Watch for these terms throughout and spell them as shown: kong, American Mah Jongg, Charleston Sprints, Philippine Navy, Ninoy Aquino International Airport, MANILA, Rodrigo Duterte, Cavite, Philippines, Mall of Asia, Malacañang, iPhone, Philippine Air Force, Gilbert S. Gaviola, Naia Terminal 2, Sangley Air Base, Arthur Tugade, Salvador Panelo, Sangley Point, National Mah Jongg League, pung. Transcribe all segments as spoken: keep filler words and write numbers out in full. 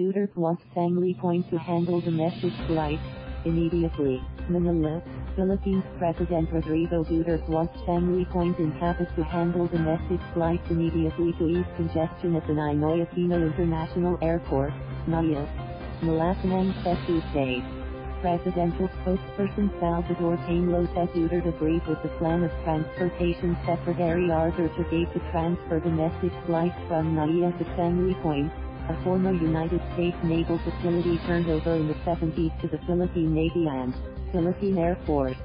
Duterte left Sangley Point to handle domestic flights. Immediately, Manila, Philippines. President Rodrigo Duterte left Sangley Point in Cavite to handle domestic flights immediately to ease congestion at the Ninoy Aquino International Airport, N A I A, Malacañang said Tuesday. Presidential spokesperson Salvador Panelo said Duterte agreed with the plan of Transportation Secretary Arthur Tugade to transfer domestic flights from N A I A to Sangley Point, a former United States naval facility turned over in the seventies to the Philippine Navy and Philippine Air Force.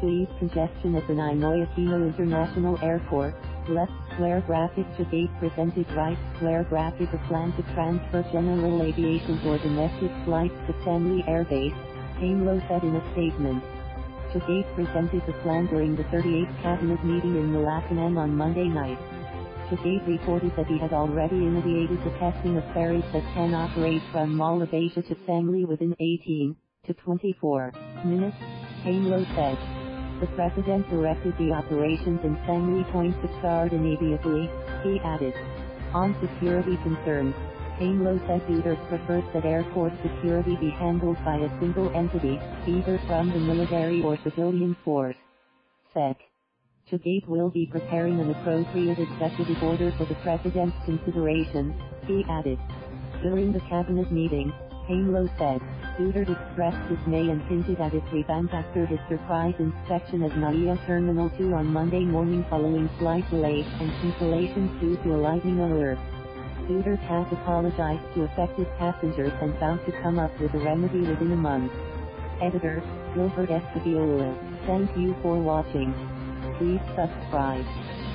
To ease congestion at the Ninoy Aquino International Airport, left square graphic Tugade presented right square graphic a plan to transfer general aviation or domestic flights to Sangley Air Base, Panelo said in a statement. Tugade presented the plan during the thirty-eighth Cabinet meeting in Malacañang on Monday night. Tugade reported that he had already initiated the testing of ferries that can operate from Mall of Asia to Sangley within eighteen to twenty-four minutes, Panelo said. The president directed the operations in Sangley Point to start immediately, he added. On security concerns, Panelo said Duterte prefers that airport security be handled by a single entity, either from the military or civilian force. Sec. Tugade will be preparing an appropriate executive order for the president's consideration, he added. During the cabinet meeting, Panelo said, Duterte expressed dismay and hinted at its revamp after his surprise inspection at N A I A Terminal two on Monday morning following flight delays and cancellations due to a lightning alert. Duterte has apologized to affected passengers and vowed to come up with a remedy within a month. Editor, Gilbert S. Gaviola, thank you for watching. Please subscribe.